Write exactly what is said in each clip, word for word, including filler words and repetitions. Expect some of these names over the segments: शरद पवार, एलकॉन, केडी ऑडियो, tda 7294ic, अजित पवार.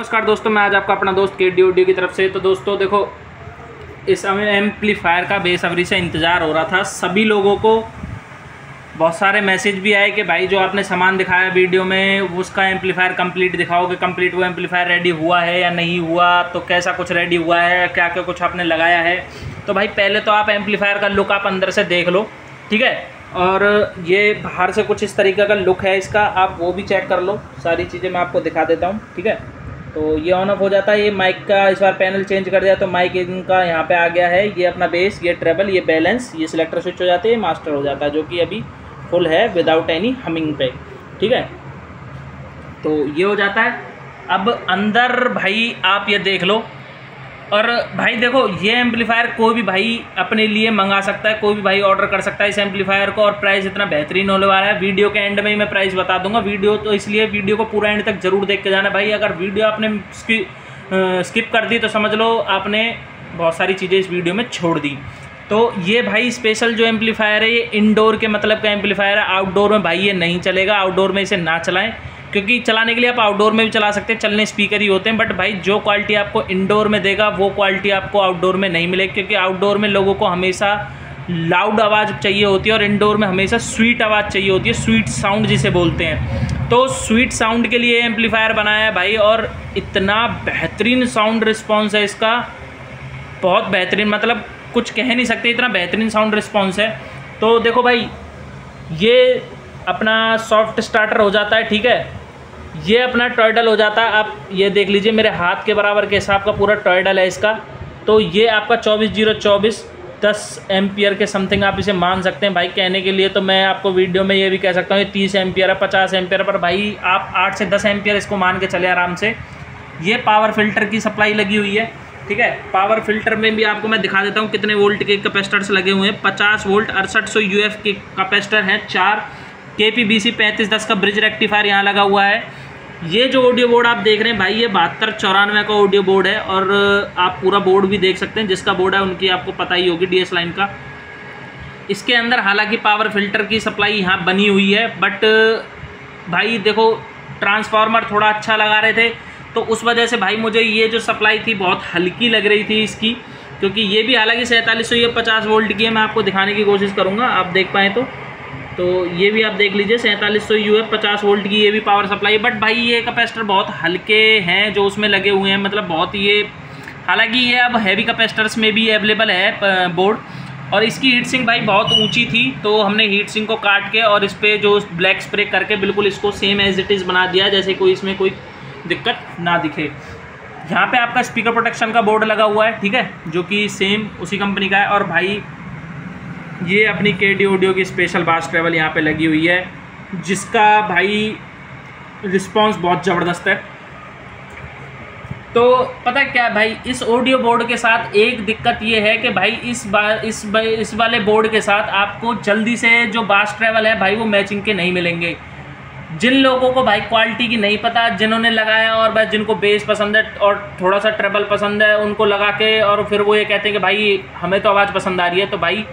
नमस्कार दोस्तों, मैं आज आपका अपना दोस्त केडी ऑडियो की तरफ से। तो दोस्तों देखो, इस एम्पलीफायर का बेसब्री से इंतज़ार हो रहा था। सभी लोगों को बहुत सारे मैसेज भी आए कि भाई जो आपने सामान दिखाया वीडियो में उसका एम्पलीफायर कंप्लीट दिखाओ कि कंप्लीट वो एम्पलीफायर रेडी हुआ है या नहीं हुआ, तो कैसा कुछ रेडी हुआ है, क्या क्या कुछ आपने लगाया है। तो भाई पहले तो आप एम्पलीफायर का लुक आप अंदर से देख लो, ठीक है। और ये बाहर से कुछ इस तरीके का लुक है इसका, आप वो भी चेक कर लो। सारी चीज़ें मैं आपको दिखा देता हूँ, ठीक है। तो ये ऑन ऑफ हो जाता है। ये माइक का इस बार पैनल चेंज कर दिया, तो माइक इनका यहाँ पे आ गया है। ये अपना बेस, ये ट्रेबल, ये बैलेंस, ये सिलेक्टर स्विच हो जाते हैं, ये मास्टर हो जाता है, जो कि अभी फुल है विदाउट एनी हमिंग पे, ठीक है। तो ये हो जाता है। अब अंदर भाई आप ये देख लो। और भाई देखो, ये एम्पलीफायर कोई भी भाई अपने लिए मंगा सकता है, कोई भी भाई ऑर्डर कर सकता है इस एम्पलीफायर को। और प्राइस इतना बेहतरीन होने वाला है, वीडियो के एंड में ही मैं प्राइस बता दूंगा वीडियो। तो इसलिए वीडियो को पूरा एंड तक जरूर देख के जाना भाई। अगर वीडियो आपने स्किप कर दी तो समझ लो आपने बहुत सारी चीज़ें इस वीडियो में छोड़ दी। तो ये भाई स्पेशल जो एम्पलीफायर है, ये इनडोर के मतलब का एम्पलीफायर है। आउटडोर में भाई ये नहीं चलेगा, आउटडोर में इसे ना चलाएं, क्योंकि चलाने के लिए आप आउटडोर में भी चला सकते हैं, चलने स्पीकर ही होते हैं। बट भाई जो क्वालिटी आपको इंडोर में देगा वो क्वालिटी आपको आउटडोर में नहीं मिलेगी, क्योंकि आउटडोर में लोगों को हमेशा लाउड आवाज़ चाहिए होती है और इंडोर में हमेशा स्वीट आवाज़ चाहिए होती है, स्वीट साउंड जिसे बोलते हैं। तो स्वीट साउंड के लिए एम्पलीफायर बनाया है भाई, और इतना बेहतरीन साउंड रिस्पॉन्स है इसका, बहुत बेहतरीन, मतलब कुछ कह नहीं सकते, इतना बेहतरीन साउंड रिस्पॉन्स है। तो देखो भाई, ये अपना सॉफ्ट स्टार्टर हो जाता है, ठीक है। ये अपना टॉयडल हो जाता है, आप ये देख लीजिए मेरे हाथ के बराबर के हिसाब का पूरा टॉयडल है इसका। तो ये आपका चौबीस जीरो चौबीस दस एम्पियर के समथिंग आप इसे मान सकते हैं भाई। कहने के लिए तो मैं आपको वीडियो में ये भी कह सकता हूँ ये तीस एम्पियर है, पचास एम्पियर, पर भाई आप आठ से दस एम्पियर इसको मान के चले आराम से। ये पावर फिल्टर की सप्लाई लगी हुई है, ठीक है। पावर फिल्टर में भी आपको मैं दिखा देता हूँ कितने वोल्ट के कैपेसिटर्स लगे हुए हैं। पचास वोल्ट अड़सठ सौ यू एफ के कैपेसिटर हैं, चार के पी बी सी पैंतीस दस का ब्रिज रेक्टिफायर यहाँ लगा हुआ है। ये जो ऑडियो बोर्ड आप देख रहे हैं भाई, ये बहत्तर चौरानवे का ऑडियो बोर्ड है। और आप पूरा बोर्ड भी देख सकते हैं, जिसका बोर्ड है उनकी आपको पता ही होगी, डी एस लाइन का। इसके अंदर हालांकि पावर फिल्टर की सप्लाई यहाँ बनी हुई है, बट भाई देखो ट्रांसफार्मर थोड़ा अच्छा लगा रहे थे, तो उस वजह से भाई मुझे ये जो सप्लाई थी बहुत हल्की लग रही थी इसकी, क्योंकि ये भी हालाँकि सैंतालीस सौ या पचास वोल्ट की है। मैं आपको दिखाने की कोशिश करूँगा, आप देख पाएँ तो तो ये भी आप देख लीजिए, सैंतालीस सौ यू है, पचास वोल्ट की ये भी पावर सप्लाई। बट भाई ये कैपेसिटर बहुत हल्के हैं जो उसमें लगे हुए हैं, मतलब बहुत ये, हालांकि ये अब हैवी कैपेसिटर्स में भी अवेलेबल है बोर्ड। और इसकी हीट सिंक भाई बहुत ऊंची थी, तो हमने हीट सिंक को काट के और इस पर जो ब्लैक स्प्रे करके बिल्कुल इसको सेम एज इट इज़ बना दिया, जैसे कोई इसमें कोई दिक्कत ना दिखे। यहाँ पर आपका स्पीकर प्रोटेक्शन का बोर्ड लगा हुआ है, ठीक है, जो कि सेम उसी कंपनी का है। और भाई ये अपनी केडी ऑडियो की स्पेशल बास ट्रेवल यहाँ पे लगी हुई है, जिसका भाई रिस्पांस बहुत ज़बरदस्त है। तो पता क्या है भाई, इस ऑडियो बोर्ड के साथ एक दिक्कत ये है कि भाई इस बा इस बा, इस वाले बोर्ड के साथ आपको जल्दी से जो बास ट्रेवल है भाई वो मैचिंग के नहीं मिलेंगे। जिन लोगों को भाई क्वालिटी की नहीं पता, जिन्होंने लगाया और भाई जिनको बेस पसंद है और थोड़ा सा ट्रेबल पसंद है, उनको लगा के और फिर वो ये कहते हैं कि भाई हमें तो आवाज़ पसंद आ रही है। तो भाई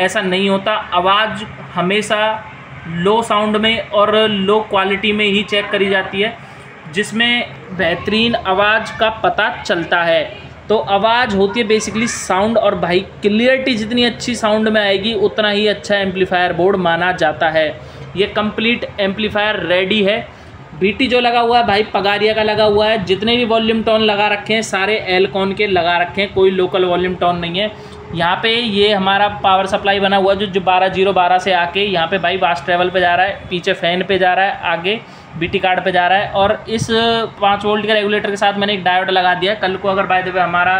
ऐसा नहीं होता, आवाज़ हमेशा लो साउंड में और लो क्वालिटी में ही चेक करी जाती है, जिसमें बेहतरीन आवाज़ का पता चलता है। तो आवाज़ होती है बेसिकली साउंड, और भाई क्लियरिटी जितनी अच्छी साउंड में आएगी उतना ही अच्छा एम्पलीफायर बोर्ड माना जाता है। ये कंप्लीट एम्पलीफायर रेडी है। बीटी जो लगा हुआ है भाई पगारिया का लगा हुआ है, जितने भी वॉल्यूम टोन लगा रखे हैं सारे एलकॉन के लगा रखे हैं, कोई लोकल वॉल्यूम टोन नहीं है। यहाँ पे ये हमारा पावर सप्लाई बना हुआ जो जो बारह जीरो बारह से आके यहाँ पे भाई बास ट्रेवल पे जा रहा है, पीछे फैन पे जा रहा है, आगे बीटी कार्ड पे जा रहा है। और इस पाँच वोल्ट के रेगुलेटर के साथ मैंने एक डायोड लगा दिया है। कल को अगर बाय द वे हमारा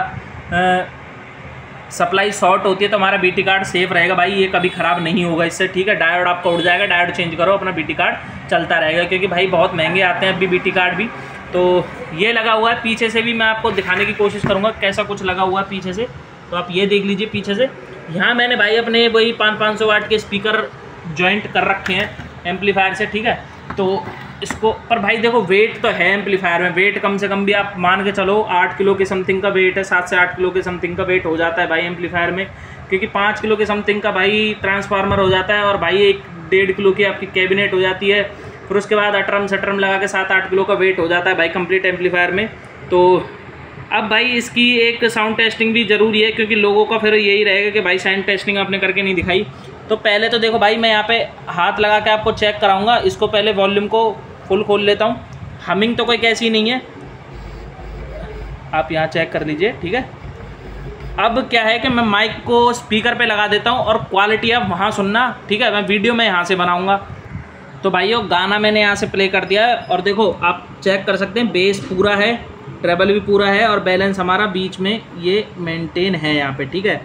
सप्लाई शॉर्ट होती है तो हमारा बीटी कार्ड सेफ रहेगा भाई, ये कभी ख़राब नहीं होगा इससे, ठीक है। डायोड आपका उड़ जाएगा, डायोड चेंज करो, अपना बीटी कार्ड चलता रहेगा, क्योंकि भाई बहुत महंगे आते हैं अभी बीटी कार्ड भी। तो ये लगा हुआ है, पीछे से भी मैं आपको दिखाने की कोशिश करूँगा कैसा कुछ लगा हुआ है पीछे से। तो आप ये देख लीजिए पीछे से, यहाँ मैंने भाई अपने वही पाँच पाँच सौ वाट के स्पीकर जॉइंट कर रखे हैं एम्पलीफायर से, ठीक है। तो इसको पर भाई देखो वेट तो है एम्पलीफायर में, वेट कम से कम भी आप मान के चलो आठ किलो के समथिंग का वेट है, सात से आठ किलो के समथिंग का वेट हो जाता है भाई एम्पलीफायर में, क्योंकि पाँच किलो के समथिंग का भाई ट्रांसफार्मर हो जाता है और भाई एक डेढ़ किलो की आपकी कैबिनेट हो जाती है, फिर उसके बाद अटरम सटरम लगा के सात आठ किलो का वेट हो जाता है भाई कंप्लीट एम्पलीफायर में। तो अब भाई इसकी एक साउंड टेस्टिंग भी ज़रूरी है, क्योंकि लोगों का फिर यही रहेगा कि भाई साउंड टेस्टिंग आपने करके नहीं दिखाई। तो पहले तो देखो भाई मैं यहाँ पे हाथ लगा के आपको चेक कराऊंगा। इसको पहले वॉल्यूम को फुल खोल लेता हूँ। हमिंग तो कोई कैसी नहीं है, आप यहाँ चेक कर लीजिए, ठीक है। अब क्या है कि मैं माइक को स्पीकर पे लगा देता हूँ और क्वालिटी आप वहाँ सुनना, ठीक है। मैं वीडियो मैं यहाँ से बनाऊँगा। तो भाई वो गाना मैंने यहाँ से प्ले कर दिया है और देखो आप चेक कर सकते हैं बेस पूरा है, ट्रेबल भी पूरा है और बैलेंस हमारा बीच में ये मेंटेन है यहाँ पे, ठीक है।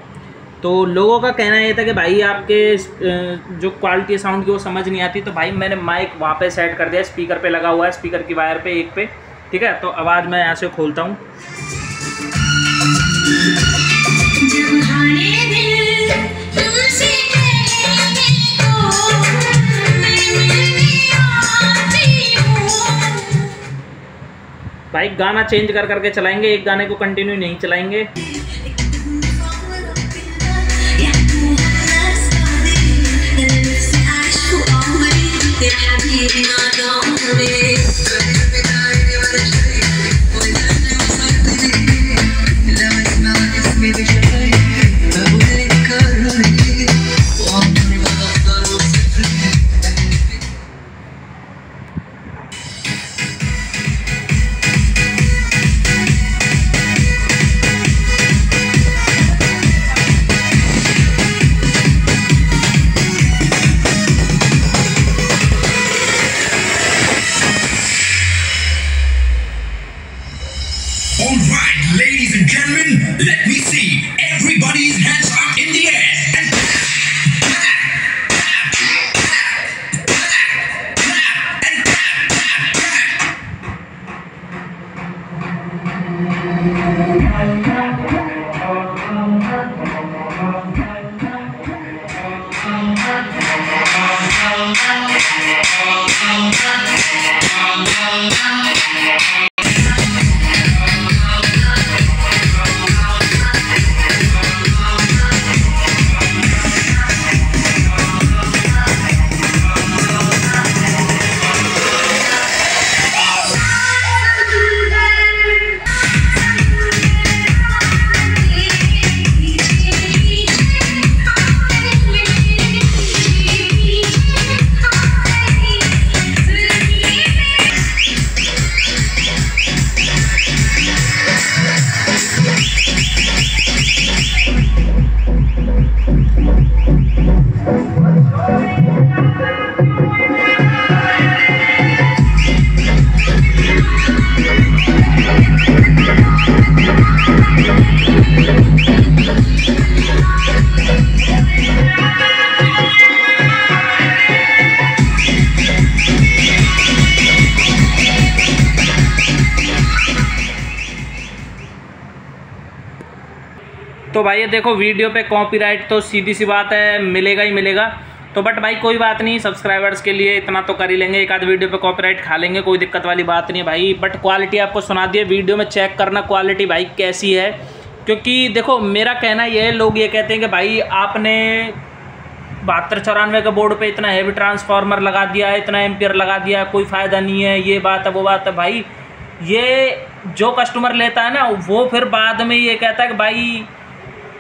तो लोगों का कहना ये था कि भाई आपके जो क्वालिटी साउंड की वो समझ नहीं आती, तो भाई मैंने माइक वहाँ पे सेट कर दिया, स्पीकर पे लगा हुआ है, स्पीकर की वायर पे एक पे, ठीक है। तो आवाज़ मैं यहाँ से खोलता हूँ। भाई गाना चेंज कर करके चलाएंगे, एक गाने को कंटिन्यू नहीं चलाएंगे। तो भाई ये देखो वीडियो पे कॉपीराइट तो सीधी सी बात है मिलेगा ही मिलेगा, तो बट भाई कोई बात नहीं, सब्सक्राइबर्स के लिए इतना तो कर ही लेंगे, एक आध वीडियो पे कॉपीराइट खा लेंगे, कोई दिक्कत वाली बात नहीं है भाई। बट क्वालिटी आपको सुना दी है, वीडियो में चेक करना क्वालिटी भाई कैसी है, क्योंकि देखो मेरा कहना यह है, लोग ये कहते हैं कि भाई आपने बहत्तर चौरानवे के बोर्ड पर इतना हैवी ट्रांसफार्मर लगा दिया, इतना एम्पियर लगा दिया, कोई फ़ायदा नहीं है, ये बात है वो बात है। भाई ये जो कस्टमर लेता है ना वो फिर बाद में ये कहता है कि भाई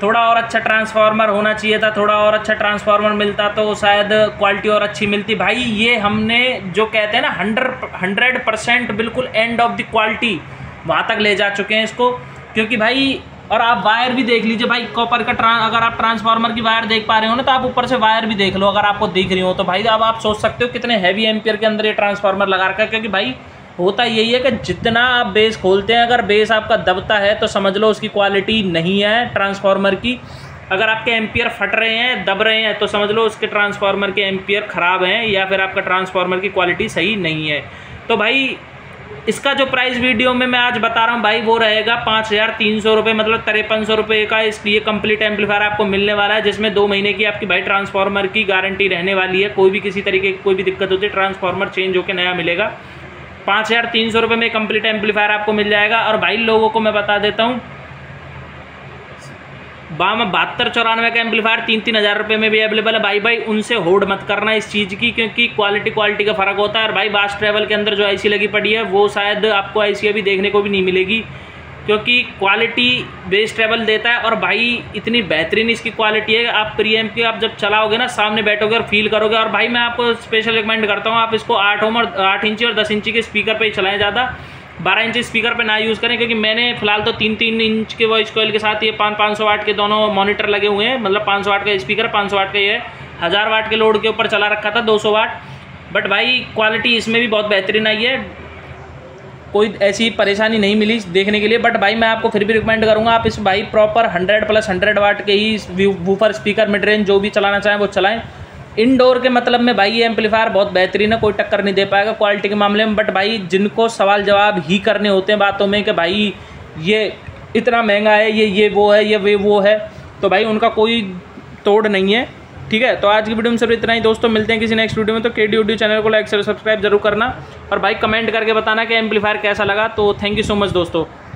थोड़ा और अच्छा ट्रांसफार्मर होना चाहिए था, थोड़ा और अच्छा ट्रांसफार्मर मिलता तो शायद क्वालिटी और अच्छी मिलती। भाई ये हमने जो कहते हैं ना हंड्रेड हंड्रेड परसेंट बिल्कुल एंड ऑफ द क्वालिटी वहाँ तक ले जा चुके हैं इसको, क्योंकि भाई और आप वायर भी देख लीजिए भाई कॉपर का ट्रां अगर आप ट्रांसफार्मर की वायर देख पा रहे हो ना तो आप ऊपर से वायर भी देख लो अगर आपको दिख रही हो, तो भाई अब आप सोच सकते हो कितने हैवी एम्पियर के अंदर ये ट्रांसफार्मर लगा रखा है। क्योंकि भाई होता यही है कि जितना आप बेस खोलते हैं अगर बेस आपका दबता है तो समझ लो उसकी क्वालिटी नहीं है ट्रांसफार्मर की, अगर आपके एम्पियर फट रहे हैं दब रहे हैं तो समझ लो उसके ट्रांसफार्मर के एम्पियर ख़राब हैं या फिर आपका ट्रांसफार्मर की क्वालिटी सही नहीं है। तो भाई इसका जो प्राइस वीडियो में मैं आज बता रहा हूँ भाई वो रहेगा पाँच हज़ार तीन सौ रुपये मतलब तिरपन सौ रुपये का इसलिए कंप्लीट एम्पलीफायर आपको मिलने वाला है, जिसमें दो महीने की आपकी भाई ट्रांसफार्मर की गारंटी रहने वाली है, कोई भी किसी तरीके की कोई भी दिक्कत होती है ट्रांसफार्मर चेंज होकर नया मिलेगा। पाँच हज़ार तीन सौ रुपये में कंप्लीट एम्पलीफायर आपको मिल जाएगा। और भाई लोगों को मैं बता देता हूँ बाम बहत्तर चौरानवे का एम्पलीफायर तीन तीन हज़ार रुपये में भी अवेलेबल है। भाई भाई उनसे होड़ मत करना इस चीज़ की, क्योंकि क्वालिटी क्वालिटी का फ़र्क होता है। और भाई बास ट्रैवल के अंदर जो आईसी लगी पड़ी है वो शायद आपको आईसी अभी देखने को भी नहीं मिलेगी, क्योंकि क्वालिटी बेस ट्रैवल देता है। और भाई इतनी बेहतरीन इसकी क्वालिटी है, आप प्रीएम्प की आप जब चलाओगे ना सामने बैठोगे और फील करोगे। और भाई मैं आपको स्पेशल रिकमेंड करता हूँ आप इसको आठ ओम और आठ इंची और दस इंची के स्पीकर पर ही चलाएँ, ज़्यादा बारह इंच स्पीकर पे ना यूज़ करें। क्योंकि मैंने फिलहाल तो तीन तीन इंच के वॉइस कोयल के साथ ये पाँच पाँच सौ वाट के दोनों मॉनिटर लगे हुए हैं, मतलब पाँच सौ वाट का स्पीकर पाँच सौ वाट का ये हज़ार वाट के लोड के ऊपर चला रखा था दो सौ वाट। बट भाई क्वालिटी इसमें भी बहुत बेहतरीन आई है, कोई ऐसी परेशानी नहीं मिली देखने के लिए। बट भाई मैं आपको फिर भी रिकमेंड करूँगा आप इस भाई proper hundred plus hundred watt के ही वूफर स्पीकर मिड रेंज जो भी चलाना चाहें वो चलाएँ। इनडोर के मतलब में भाई ये एम्पलीफायर बहुत बेहतरीन है, कोई टक्कर नहीं दे पाएगा क्वालिटी के मामले में। बट भाई जिनको सवाल जवाब ही करने होते हैं बातों में कि भाई ये इतना महंगा है, ये ये वो है, ये वे वो है, तो भाई उनका कोई तोड़ नहीं है। ठीक है, तो आज की वीडियो में सिर्फ इतना ही दोस्तों, मिलते हैं किसी नेक्स्ट वीडियो में। तो केडी ऑडियो चैनल को लाइक शेयर सब्सक्राइब जरूर करना और भाई कमेंट करके बताना कि एम्पलीफायर कैसा लगा। तो थैंक यू सो मच दोस्तों।